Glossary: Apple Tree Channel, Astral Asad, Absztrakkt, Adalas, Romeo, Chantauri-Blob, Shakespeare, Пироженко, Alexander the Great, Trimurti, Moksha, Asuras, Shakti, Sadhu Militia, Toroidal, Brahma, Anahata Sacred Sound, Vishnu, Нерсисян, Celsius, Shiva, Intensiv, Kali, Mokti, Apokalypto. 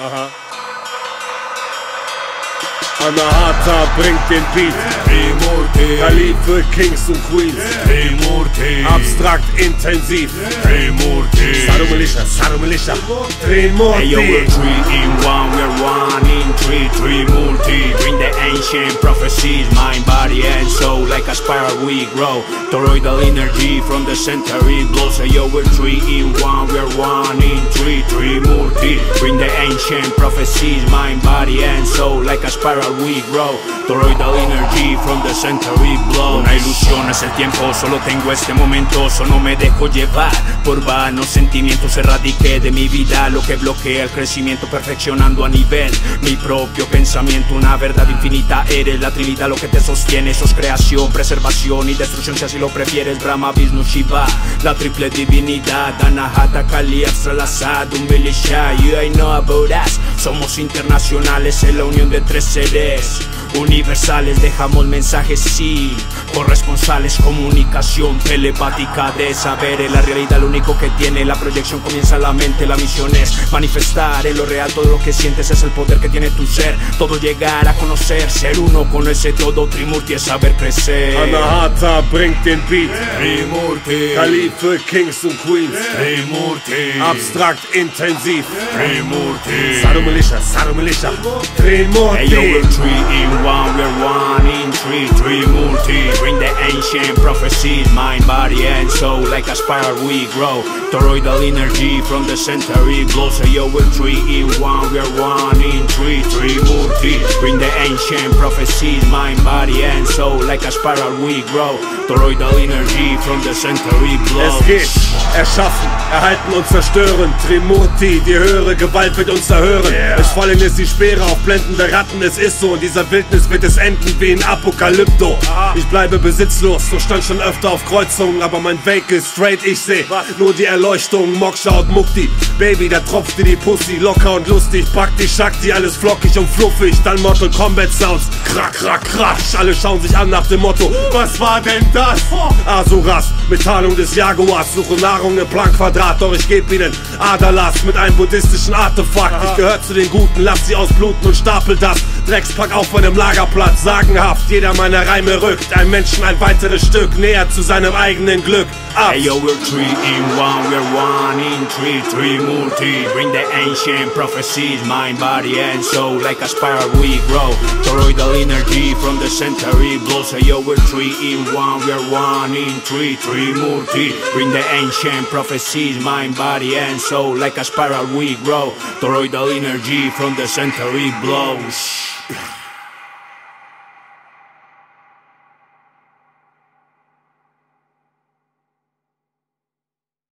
Aha. Anahata bringt den Beat, Trimurti, Kali für Kings und Queens, Trimurti, Absztrakkt, intensiv, Trimurti, Sadhu Militia, Sadhu Militia, Trimurti. Ayo, we're three in one, we're one in three, Trimurti. Bring the ancient prophecies, mind, body and soul, like a spiral we grow. Toroidal energy from the Chantauri-Blob. Ayo, we're three in one, we're one in three, Trimurti. Bring the ancient prophecies, mind, body and soul, like a spiral we grow. Toroidal energy from the Chantauri-Blob. Una ilusión es el tiempo, solo tengo este momento, solo no me dejo llevar por vanos sentimientos. Erradiqué de mi vida lo que bloquea el crecimiento, perfeccionando a nivel mi propio pensamiento. Una verdad infinita eres, la trinidad lo que te sostiene. Sos creación, preservación y destrucción si así lo prefieres. Brahma, Vishnu, Shiva, la triple divinidad. Anahata, Kali, Astral Asad, Sadhu Militia. You ain't know about us. Somos internacionales en la unión de tres seres universales. Dejamos mensajes, sí, corresponsales. Comunicación telepática de saber en la realidad, lo único que tiene la proyección comienza en la mente. La misión es manifestar en lo real todo lo que sientes, es el poder que tiene tu ser. Todo llegar a conocer, ser uno con ese todo. Trimurti es saber crecer. Anahata bringt den Beat, Trimurti, Kali für Kings und Queens, Trimurti, Absztrakkt, intensiv, Trimurti, Sadhu Militia, Sadhu Militia, Trimurti. Ayo, we're three in one, we're one in three, Trimurti. Bring the ancient prophecies, mind, body and soul, like a spiral we grow. Toroidal energy from the Chantauri-Blob. Ayo, we're three in one, we're one in three, Trimurti. Bring the ancient prophecies, mind, body and soul, like a spiral we grow. Toroidal energy from the Chantauri-Blob. Es geht, erschaffen, erhalten und zerstören, Trimurti, die höhere Gewalt wird uns erhören. Es fallen jetzt die Speere auf blendende Ratten, es ist so, in dieser Wildnis wird es enden wie in Apokalypto. Ich bleibe besitzlos, so stand schon öfter auf Kreuzungen, aber mein Weg ist straight, ich seh nur die Erleuchtung, Moksha und Mokti. Baby, da tropft dir die Pussy, locker und lustig, pack die Shakti, alles flockig und fluffig, dann Mortal Kombat Sounds, krack, krack, kratsch, alle schauen sich an nach dem Motto, was war denn das? Asuras, mit Tarnung des Jaguars, suchen Nahrung im Planckquadrat, doch ich geb ihnen Adalas mit einem buddhistischen Artefakt. Ich gehör zu den Guten, lass sie ausbluten und stapel das Dreckspack auf meinem Lagerplatz, sagenhaft, jeder meiner Reime rückt ein Menschen ein weiteres Stück näher zu seinem eigenen Glück. Ayo, we're three in one, we're one in three, Trimurti. Bring the ancient prophecies, mind, body and soul, like a spiral we grow. Toroidal energy from the Chantauri-Blob. Ayo, we're three in one, we're one in three, Trimurti. Bring the ancient prophecies, mind, body and soul, like a spiral we grow. Toroidal energy from the Chantauri-Blob.